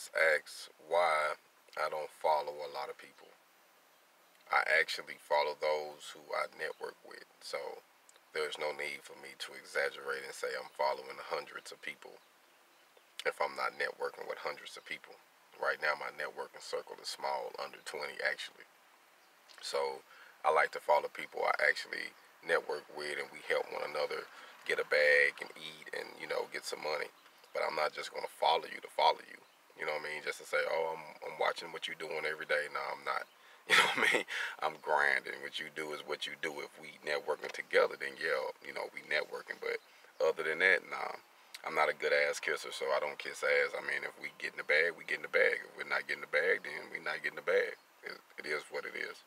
was asked why I don't follow a lot of people. I actually follow those who I network with, so there's no need for me to exaggerate and say I'm following hundreds of people if I'm not networking with hundreds of people. Right now my networking circle is small, under 20 actually. So I like to follow people I actually network with, and we help one another get a bag and eat and, you know, get some money. But I'm not just going to follow you to follow you. You know what I mean? Just to say, oh, I'm watching what you're doing every day. No, I'm not. You know what I mean? I'm grinding. What you do is what you do. If we networking together, then yeah, you know, we networking. But other than that, nah, I'm not a good ass kisser, so I don't kiss ass. I mean, if we get in the bag, we get in the bag. If we're not getting the bag, then we're not getting the bag. It is what it is.